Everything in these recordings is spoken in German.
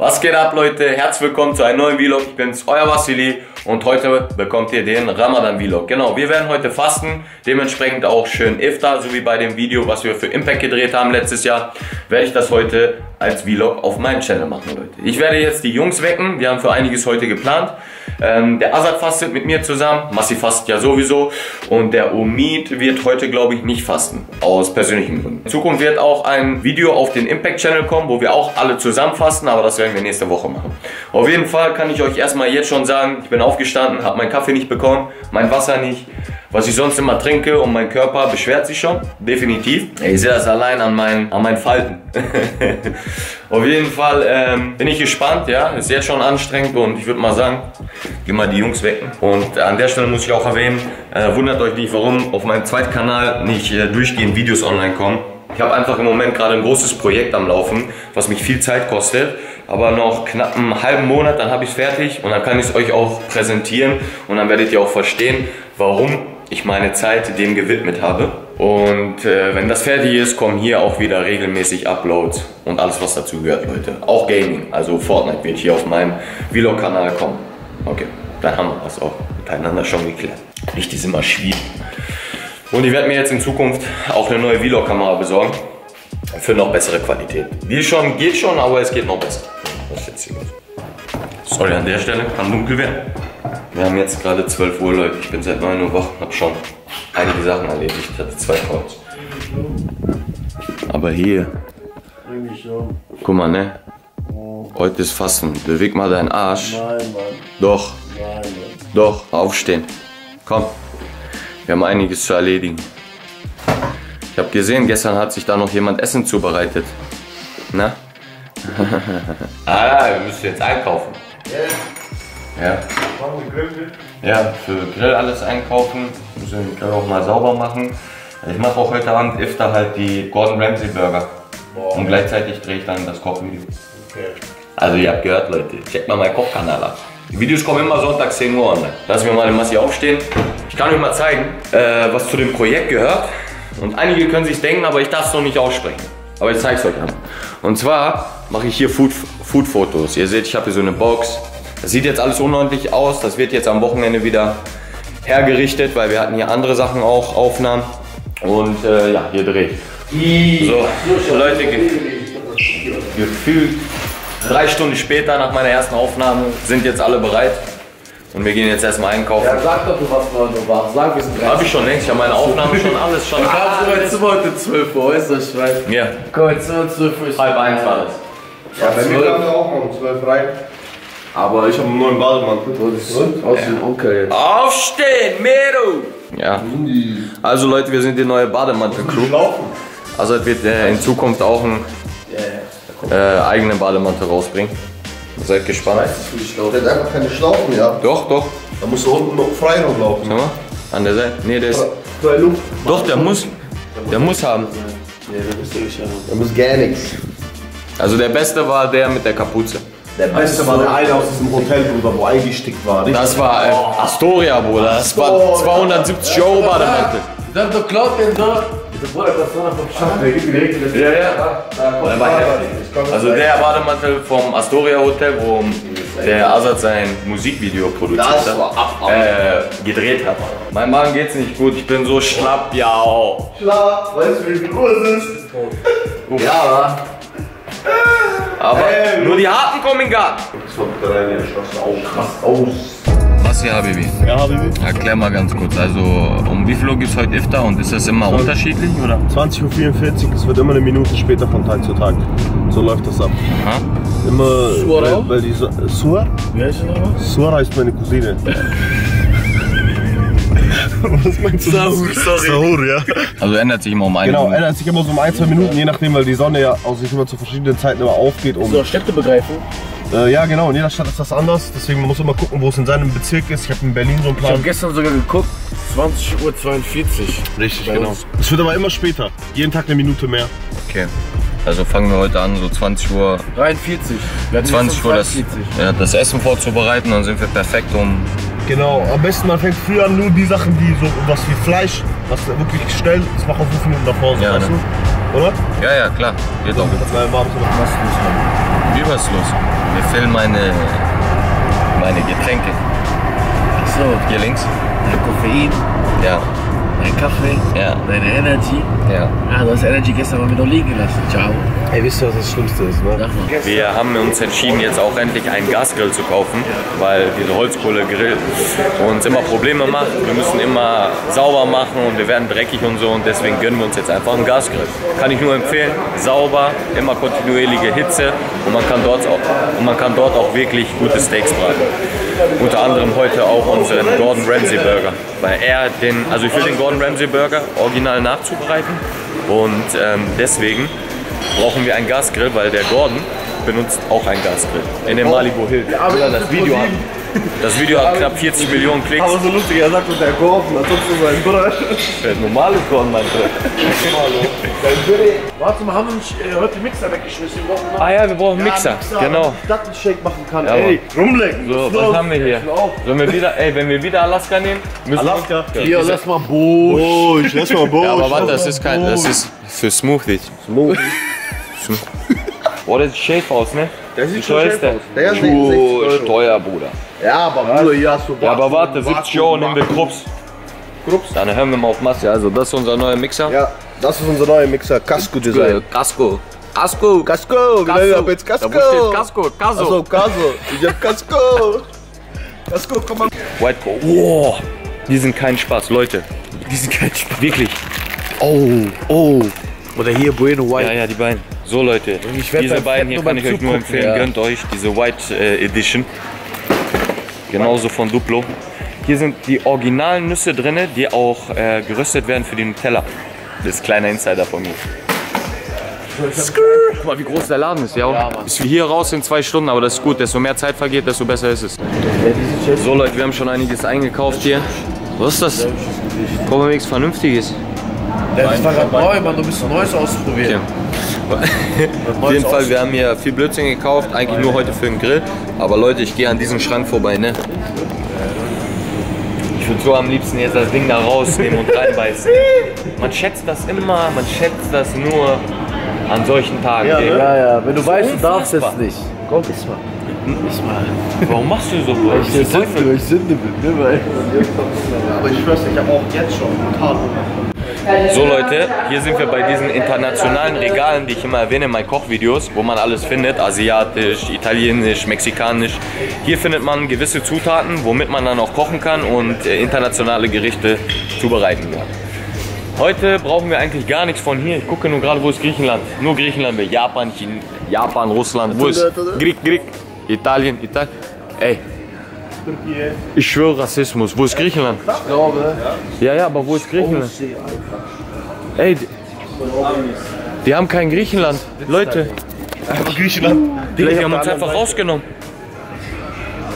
Was geht ab, Leute? Herzlich willkommen zu einem neuen Vlog. Ich bin's, euer Vassili, und heute bekommt ihr den Ramadan-Vlog. Genau, wir werden heute fasten, dementsprechend auch schön Iftar, so wie bei dem Video, was wir für Impact gedreht haben letztes Jahr, werde ich das heute als Vlog auf meinem Channel machen, Leute. Ich werde jetzt die Jungs wecken, wir haben für einiges heute geplant. Der Azad fastet mit mir zusammen, Massi fastet ja sowieso, und der Umid wird heute, glaube ich, nicht fasten, aus persönlichen Gründen. In Zukunft wird auch ein Video auf den Impact Channel kommen, wo wir auch alle zusammen fasten, aber das werden wir nächste Woche machen. Auf jeden Fall kann ich euch erstmal jetzt schon sagen, ich bin aufgestanden, habe meinen Kaffee nicht bekommen, mein Wasser nicht, was ich sonst immer trinke, und mein Körper beschwert sich schon, definitiv. Ich sehe das allein an meinen Falten. Auf jeden Fall bin ich gespannt, ja, ist jetzt schon anstrengend, und ich würde mal sagen, geh mal die Jungs wecken. Und an der Stelle muss ich auch erwähnen, wundert euch nicht, warum auf meinem Zweitkanal nicht durchgehend Videos online kommen. Ich habe einfach im Moment gerade ein großes Projekt am Laufen, was mich viel Zeit kostet, aber noch knapp einen halben Monat, dann habe ich es fertig, und dann kann ich es euch auch präsentieren, und dann werdet ihr auch verstehen, warum ich meine Zeit dem gewidmet habe. Und wenn das fertig ist, kommen hier auch wieder regelmäßig Uploads und alles, was dazu gehört, Leute. Auch Gaming, also Fortnite wird hier auf meinem Vlog-Kanal kommen. Okay, dann haben wir das auch miteinander schon geklärt. Nicht, die sind immer schwierig. Und ich werde mir jetzt in Zukunft auch eine neue Vlog-Kamera besorgen. Für noch bessere Qualität. Die schon, geht schon, aber es geht noch besser. Das ist jetzt hier. Sorry, an der Stelle kann dunkel werden. Wir haben jetzt gerade 12 Uhr, Leute. Ich bin seit 9 Uhr wach und habe schon einige Sachen erledigt. Ich hatte 2 Calls. Aber hier. Guck mal, ne? Heute ist Fasten. Beweg mal deinen Arsch. Nein, Mann. Doch. Nein, Mann. Doch, aufstehen. Komm. Wir haben einiges zu erledigen. Ich habe gesehen, gestern hat sich da noch jemand Essen zubereitet. Na? Wir müssen jetzt einkaufen. Ja. Ja, für Grill alles einkaufen. Müssen wir den Grill auch mal sauber machen. Ich mache auch heute Abend Iftar halt die Gordon Ramsay Burger. Boah. Und gleichzeitig drehe ich dann das Kochvideo. Okay. Also ihr habt gehört, Leute. Checkt mal meinen Kochkanal ab. Die Videos kommen immer sonntags 10 Uhr online. Lassen wir mal den Massi aufstehen. Ich kann euch mal zeigen, was zu dem Projekt gehört. Und einige können sich denken, aber ich darf es noch nicht aussprechen. Aber ich zeige es euch einmal. Und zwar mache ich hier Food-Fotos. Ihr seht, ich habe hier so eine Box. Das sieht jetzt alles unordentlich aus. Das wird jetzt am Wochenende wieder hergerichtet, weil wir hatten hier andere Sachen auch, Aufnahmen. Und ja, hier drehe ich. So, Leute, gefühlt. 3 Stunden später, nach meiner ersten Aufnahme, sind jetzt alle bereit. Und wir gehen jetzt erstmal einkaufen. Ja, sag doch, du warst 9 Uhr wach. Sag, wir sind 3. Hab ich schon längst. Ich habe meine Aufnahme schon alles schon. Ich hab's immer jetzt heute 12 Uhr, ist das scheiß? Ja. Komm, jetzt sind 12 Uhr. Halb eins war das. Ja, bei mir kamen wir auch mal um 12 rein. Aber ich habe einen neuen Bademantel. Aus dem Onkel jetzt. Aufstehen, Meru! Ja. Also, Leute, wir sind die neue Bademantel-Crew. Also, wird in Zukunft auch ein. Eigene Bademantel rausbringen. Seid gespannt. Der hat einfach keine Schlaufen, ja? Doch, doch. Da musst du unten noch frei rumlaufen. Schau mal, an der Seite. Nee, der ist... Doch, der muss haben. Nee, der muss nicht haben. Der muss gar nichts. Also der Beste war der mit der Kapuze. Der Beste war der eine aus diesem Hotel, Bruder, wo eingestickt war. Richtig? Das war Astoria, Bruder. Das war 270 € Bademantel. Das hat doch geklaut, den da. Das wurde das so vom Schatten. Ja, ja. Da war heftig. Also der Bademantel vom Astoria Hotel, wo der Azad sein Musikvideo produziert hat. Das war ab. Gedreht hat. Mein Magen geht's nicht gut, ich bin so schlapp, ja. Schlapp, weißt du, wie viel Uhr es ist? Ja, wa? Aber nur die Harten kommen in den Garten. Das war bitte rein, der schloss auch krass aus. Was hier, Habibi? Ja, Habibi. Erklär mal ganz kurz, also um wie viel Uhr gibt es heute Iftar, und ist das immer unterschiedlich, oder? 20:44 Uhr, es wird immer eine Minute später von Tag zu Tag. So läuft das ab. Aha. Immer, Suara? Weil die Suara? Wie heißt das? Suara ist meine Cousine. Was meinst du? Sahur, ja. Also ändert sich immer um 1 Minute. Genau, ändert sich immer so um 1-2 Minuten, je nachdem, weil die Sonne ja auch sich immer zu verschiedenen Zeiten immer aufgeht. Um so Städte begreifen? Ja, genau, in jeder Stadt ist das anders, deswegen muss man immer gucken, wo es in seinem Bezirk ist. Ich habe in Berlin so einen Plan. Ich habe gestern sogar geguckt, 20:42 Uhr. Richtig, genau. Es wird aber immer später, jeden Tag eine Minute mehr. Okay, also fangen wir heute an, so 20 Uhr. 43. 20 Uhr das Essen vorzubereiten, dann sind wir perfekt um... Genau, am besten man fängt früh an, nur die Sachen, die so was wie Fleisch, was wirklich schnell, das macht auf 5 Minuten davor, so, ja, weißt du? Oder? Ja, ja, klar, geht auch. Wie, was ist los? Mir fehlen meine Getränke. Ach so, hier links. Dein Koffein. Ja. Dein Kaffee. Ja. Deine Energy. Ja. Ah, du hast Energy gestern mal mit noch liegen gelassen. Ciao. Ey, wisst ihr, was das Schlimmste ist, ne? Wir haben uns entschieden, jetzt auch endlich einen Gasgrill zu kaufen, weil diese Holzkohlegrill uns immer Probleme macht. Wir müssen immer sauber machen und wir werden dreckig und so, und deswegen gönnen wir uns jetzt einfach einen Gasgrill. Kann ich nur empfehlen, sauber, immer kontinuierliche Hitze, und man kann dort auch wirklich gute Steaks braten. Unter anderem heute auch unseren Gordon Ramsay Burger, weil ich will den Gordon Ramsay Burger original nachzubereiten, und deswegen brauchen wir einen Gasgrill, weil der Gordon benutzt auch einen Gasgrill. In dem Malibu Hilton. Das Video hat knapp 40 Millionen Klicks. Aber so lustig, er sagt mit der Gordon, als ob es sein Bruder ist. Der normale Gordon, mein Bruder. Warte mal, haben wir heute den Mixer weggeschmissen? Ah ja, wir brauchen einen Mixer. Genau. Damit ich Shake machen kann. Ja, ey, rumlecken. So, was haben wir hier? Sollen wir wieder, wenn wir wieder Alaska nehmen, müssen wir... Alaska? Hier, lass mal Busch. Lass mal Busch. Ja, aber warte, das ist für Smoothies. Smoothies. Boah, das sieht schäf aus, ne? Das sieht schon schäf aus. Der ist teuer, Bruder. Ja, aber Bruder, hier hast du... Ja, aber warte, 70 Euro nehmen wir Krups. Krups? Dann hören wir mal auf Massi. Also, das ist unser neuer Mixer. Ja, das ist unser neuer Mixer. Casco Design. Casco. Casco. Casco. Ich hab jetzt Casco. Da steht Casco. Casco. Achso, Casco. Ich hab Casco. Casco, komm mal. White Coke. Oh, die sind kein Spaß, Leute. Die sind kein Spaß. Wirklich. Oh. Oder hier Bueno White. Ja, die beiden. So Leute, diese beiden hier kann ich euch nur empfehlen, gönnt euch diese White Edition, genauso von Duplo. Hier sind die originalen Nüsse drin, die auch geröstet werden für den Nutella. Das ist ein kleiner Insider von mir. Guck mal, wie groß der Laden ist, ja. Ist wie hier raus in 2 Stunden, aber das ist gut, desto mehr Zeit vergeht, desto besser ist es. So Leute, wir haben schon einiges eingekauft hier. Was ist das? Kommen wir nichts Vernünftiges. Das war gerade neu, Mann, du bist Neues ausprobieren. Auf jeden Fall, wir haben hier viel Blödsinn gekauft, eigentlich nur heute für den Grill. Aber Leute, ich gehe an diesem Schrank vorbei, ne? Ich würde so am liebsten jetzt das Ding da rausnehmen und reinbeißen. Man schätzt das immer, man schätzt das nur an solchen Tagen. Ja, wenn du weißt, du darfst es nicht. Komm, iss mal. Warum machst du so was? Weil ich Sünde bin, ne? Aber ich schwör's, ich habe auch jetzt schon total Hunger. So Leute, hier sind wir bei diesen internationalen Regalen, die ich immer erwähne in meinen Kochvideos, wo man alles findet, asiatisch, italienisch, mexikanisch. Hier findet man gewisse Zutaten, womit man dann auch kochen kann und internationale Gerichte zubereiten kann. Heute brauchen wir eigentlich gar nichts von hier. Ich gucke nur gerade, wo ist Griechenland? Nur Griechenland, Japan, China, Japan, Russland, wo ist Griech, Italien. Ey. Ich schwöre Rassismus. Wo ist Griechenland? Ich glaube. Ja, aber wo ist Griechenland? Ey, die haben kein Griechenland. Leute. Einfach Griechenland. Die haben uns einfach rausgenommen.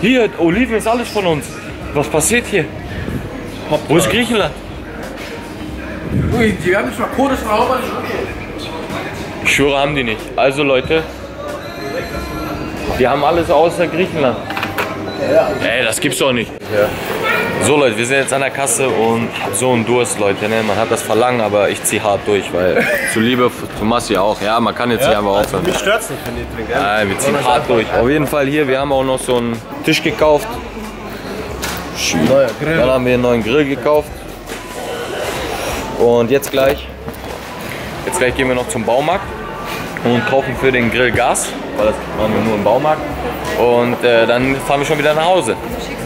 Hier, Oliven ist alles von uns. Was passiert hier? Wo ist Griechenland? Ui, die haben nicht mal Kodes, aber ich schwöre, haben die nicht. Also Leute, die haben alles außer Griechenland. Ey, das gibt's doch nicht. Ja. So Leute, wir sind jetzt an der Kasse und hab so einen Durst, Leute. Ne? Man hat das Verlangen, aber ich zieh hart durch, weil zuliebe zu Massi auch. Ja, man kann jetzt nicht einfach aufhören. Mich stört's nicht, wenn ihr trinkt. Nein, wir ziehen hart durch. Auf jeden Fall hier, wir haben auch noch so einen Tisch gekauft. Neuer Grill. Dann haben wir einen neuen Grill gekauft. Und jetzt gleich gehen wir noch zum Baumarkt und kaufen für den Grill Gas, weil das machen wir nur im Baumarkt. Und dann fahren wir schon wieder nach Hause.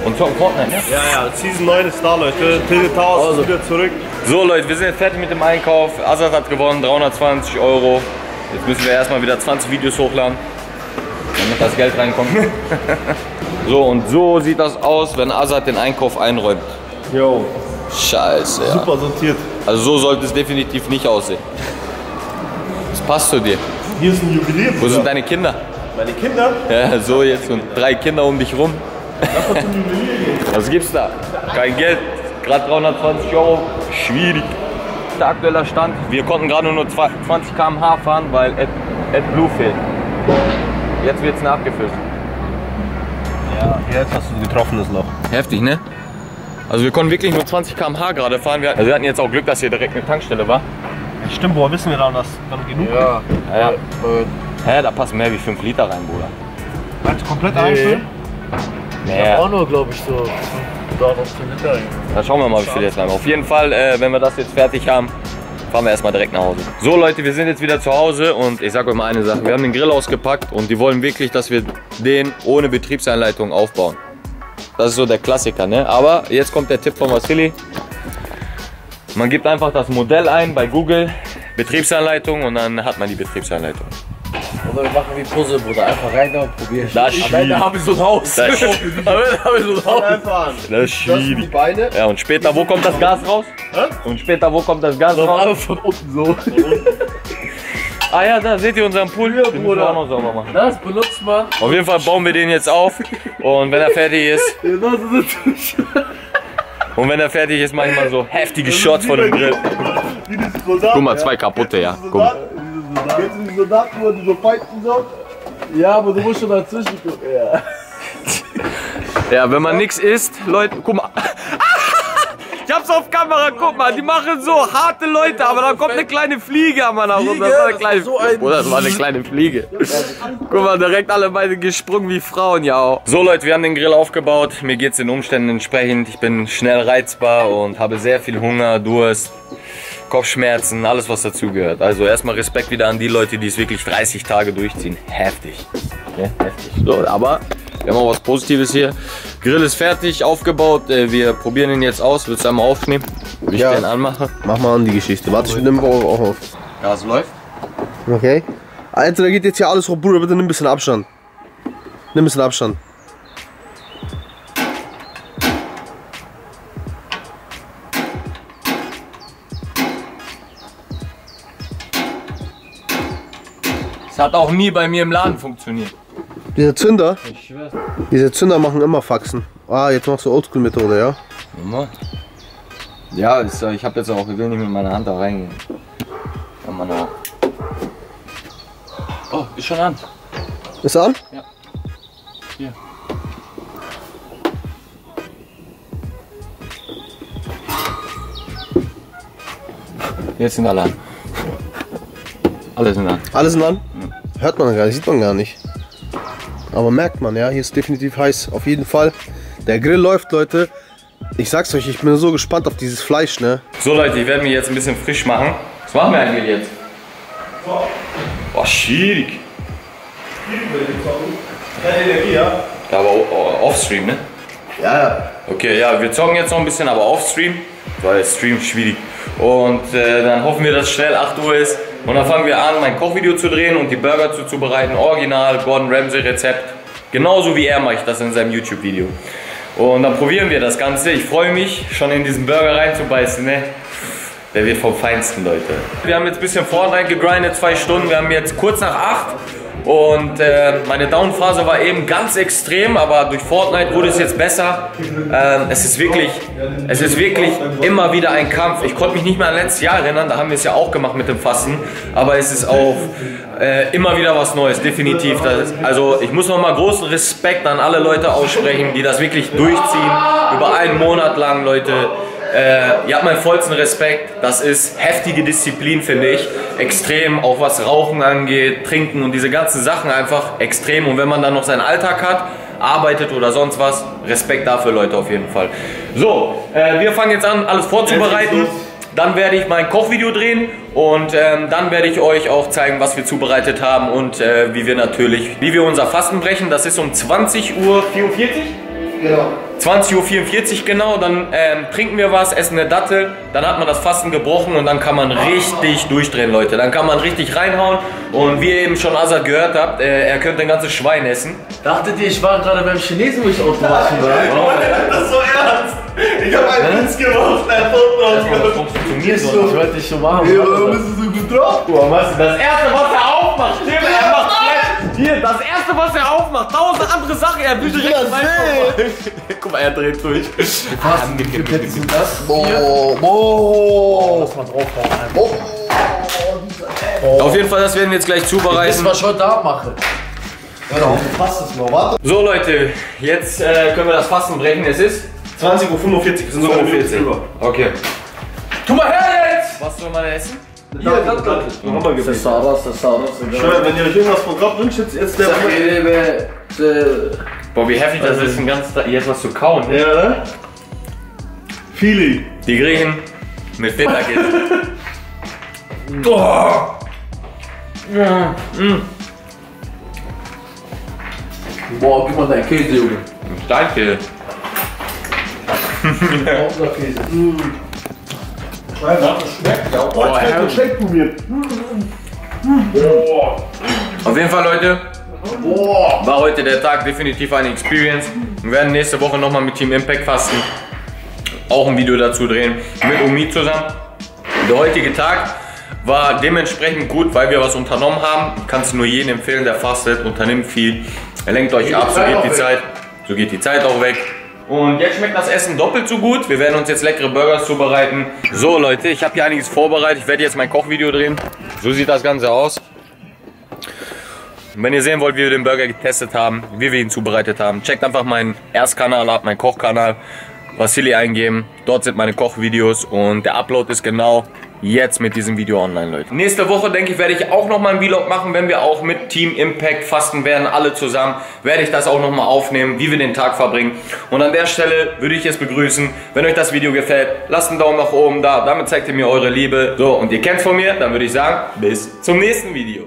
Und zocken Fortnite, ne? Ja, Season 9 ist da, Leute. Tilted House, also wieder zurück. So, Leute, wir sind jetzt fertig mit dem Einkauf. Azad hat gewonnen, 320 Euro. Jetzt müssen wir erstmal wieder 20 Videos hochladen, damit das Geld reinkommt. So, und so sieht das aus, wenn Azad den Einkauf einräumt. Jo. Scheiße, ja. Super sortiert. Also so sollte es definitiv nicht aussehen. Das passt zu dir. Hier ist ein Jubiläum. Wo sind deine Kinder? Meine Kinder? Ja, so jetzt und 3 Kinder um dich rum. Was gibt's da? Kein Geld, gerade 320 Euro, schwierig. Der aktuelle Stand, wir konnten gerade nur 20 km/h fahren, weil AdBlue fehlt. Jetzt wird's nachgefüllt. Ja, jetzt hast du ein getroffenes Loch. Heftig, ne? Also wir konnten wirklich nur 20 km/h gerade fahren. Also wir hatten jetzt auch Glück, dass hier direkt eine Tankstelle war. Stimmt, woher wissen wir dann, dass dann genug ist? Ja. Hä, da passen mehr wie 5 Liter rein, Bruder. Meinst du komplett einfüllen? Nee. Ich hab auch nur, glaube ich, so. Dann schauen wir mal, wie viel jetzt haben. Auf jeden Fall, wenn wir das jetzt fertig haben, fahren wir erstmal direkt nach Hause. So Leute, wir sind jetzt wieder zu Hause und ich sag euch mal eine Sache. Wir haben den Grill ausgepackt und die wollen wirklich, dass wir den ohne Betriebsanleitung aufbauen. Das ist so der Klassiker, ne? Aber jetzt kommt der Tipp von Vassili. Man gibt einfach das Modell ein bei Google, Betriebsanleitung, und dann hat man die Betriebsanleitung. Oder wir machen wie Puzzle, Bruder. Einfach rein und probieren. Am Ende habe ich so ein Haus. Am Ende habe ich so ein Haus. Einfach an. Das sind die Beine. Ja, und später, wo kommt das Gas raus? Hä? Und später, wo kommt das Gas raus? Von unten so. Ah ja, da seht ihr unseren Pool. Ja, Bruder. Auch noch sauber machen. Das benutzt man. Auf jeden Fall bauen wir den jetzt auf. Und wenn er fertig ist. Und wenn er fertig ist, manchmal so heftige Shots von dem Grill. Guck mal, 2 kaputte, ja. Guck mal. Jetzt sind die Soldaten, wo die so fighten so. Ja, aber du musst schon dazwischen gucken. Ja, ja, wenn man nichts isst, Leute, guck mal. Ich hab's auf Kamera, guck mal, die machen so harte Leute, aber da kommt eine kleine Fliege am Mann herum. Das war eine kleine Fliege. Oder das war eine kleine Fliege. Guck mal, direkt alle beide gesprungen wie Frauen, ja. So Leute, wir haben den Grill aufgebaut. Mir geht's den Umständen entsprechend. Ich bin schnell reizbar und habe sehr viel Hunger, Durst, Kopfschmerzen, alles was dazugehört. Also erstmal Respekt wieder an die Leute, die es wirklich 30 Tage durchziehen. Heftig. Ja, heftig. So, aber wir haben auch was Positives hier. Grill ist fertig, aufgebaut. Wir probieren ihn jetzt aus. Willst du einmal aufnehmen? Wie ich den anmache? Mach mal an die Geschichte. Warte, ich nehme auch auf. Ja, es läuft. Okay. Alter, da geht jetzt hier alles hoch, Bruder. Bitte nimm ein bisschen Abstand. Nimm ein bisschen Abstand. Hat auch nie bei mir im Laden funktioniert. Diese Zünder machen immer Faxen. Ah, jetzt machst du Oldschool-Methode, ja? Immer. Ja, ich habe jetzt auch, ich will nicht mit meiner Hand da reingehen. Kann man auch. Oh, ist schon an. Ist er an? Ja. Hier. Jetzt sind alle an. Alle sind an. Alle sind an? Hört man gar nicht, sieht man gar nicht. Aber merkt man, ja, hier ist definitiv heiß. Auf jeden Fall. Der Grill läuft, Leute. Ich sag's euch, ich bin so gespannt auf dieses Fleisch, ne? So Leute, ich werde mich jetzt ein bisschen frisch machen. Was machen wir eigentlich jetzt? Boah, schwierig. Keine Energie, ja? Ja, aber offstream, ne? Ja. Okay, ja, wir zocken jetzt noch ein bisschen, aber offstream. Weil Stream schwierig. Und dann hoffen wir, dass schnell 8 Uhr ist. Und dann fangen wir an, mein Kochvideo zu drehen und die Burger zuzubereiten. Original Gordon Ramsay Rezept. Genauso wie er macht das in seinem YouTube-Video. Und dann probieren wir das Ganze. Ich freue mich, schon in diesen Burger reinzubeißen. Ne? Der wird vom Feinsten, Leute. Wir haben jetzt ein bisschen Fortnite gegrindet, 2 Stunden. Wir haben jetzt kurz nach 8. Und meine Downphase war eben ganz extrem, aber durch Fortnite wurde es jetzt besser. Es ist wirklich immer wieder ein Kampf. Ich konnte mich nicht mehr an letztes Jahr erinnern, da haben wir es ja auch gemacht mit dem Fasten. Aber es ist auch immer wieder was Neues, definitiv. Also ich muss nochmal großen Respekt an alle Leute aussprechen, die das wirklich durchziehen, über einen Monat lang, Leute. Ihr habt meinen vollsten Respekt, das ist heftige Disziplin, finde ich, extrem, auch was Rauchen angeht, Trinken und diese ganzen Sachen einfach extrem, und wenn man dann noch seinen Alltag hat, arbeitet oder sonst was, Respekt dafür, Leute, auf jeden Fall. So, wir fangen jetzt an, alles vorzubereiten, dann werde ich mein Kochvideo drehen und dann werde ich euch auch zeigen, was wir zubereitet haben und wie wir unser Fasten brechen. Das ist um 20:44 Uhr. Genau. 20:44 Uhr genau, dann trinken wir was, essen eine Dattel, dann hat man das Fasten gebrochen und dann kann man richtig durchdrehen, Leute. Dann kann man richtig reinhauen, und wie ihr eben schon Azad gehört habt, er könnte ein ganzes Schwein essen. Dachtet ihr, ich war gerade beim Chinesen, wo ich automatisch war? Oh, der hat das so ernst. Ich hab einen Witz gemacht, ein Foto ausgemacht. Ich wollte dich schon machen. Ja, warum bist du so gut drauf? Das erste, was er aufmacht, stimmt, er macht hier, das erste, was er aufmacht, 1000 andere Sachen, er will direkt rein. Guck mal, er dreht durch. Auf jeden Fall, das werden wir jetzt gleich zubereiten. Das, was ich heute da mache. Genau. So Leute, jetzt können wir das Fasten brechen. Es ist 20:45 Uhr, wir sind so um 40. Okay. Tu mal her jetzt! Was soll man essen? Wenn ihr euch irgendwas vom Grab wünscht, jetzt der Boah, wie heftig das ist, den ganzen Tag jetzt was zu kauen. Ja, ne? Fili. Die Griechen mit Feta-Kit. Boah! Ja. Boah, gib mal deinen Käse, Junge. Danke. Käse. Das schmeckt ja auch. Boah, das schmeckt probiert. Auf jeden Fall, Leute, war heute der Tag definitiv eine Experience. Wir werden nächste Woche nochmal mit Team Impact fasten. Auch ein Video dazu drehen. Mit Umid zusammen. Der heutige Tag war dementsprechend gut, weil wir was unternommen haben. Ich kann es nur jedem empfehlen, der fastet, unternimmt viel. Er lenkt euch ab, so geht die Zeit. So geht die Zeit auch weg. Und jetzt schmeckt das Essen doppelt so gut. Wir werden uns jetzt leckere Burgers zubereiten. So Leute, ich habe hier einiges vorbereitet. Ich werde jetzt mein Kochvideo drehen. So sieht das Ganze aus. Und wenn ihr sehen wollt, wie wir den Burger getestet haben, wie wir ihn zubereitet haben, checkt einfach meinen Erstkanal ab, meinen Kochkanal. Vassili eingeben. Dort sind meine Kochvideos und der Upload ist genau jetzt mit diesem Video online, Leute. Nächste Woche, denke ich, werde ich auch nochmal ein Vlog machen, wenn wir auch mit Team Impact fasten werden, alle zusammen. Werde ich das auch nochmal aufnehmen, wie wir den Tag verbringen. Und an der Stelle würde ich jetzt begrüßen. Wenn euch das Video gefällt, lasst einen Daumen nach oben da. Damit zeigt ihr mir eure Liebe. So, und ihr kennt von mir. Dann würde ich sagen, bis zum nächsten Video.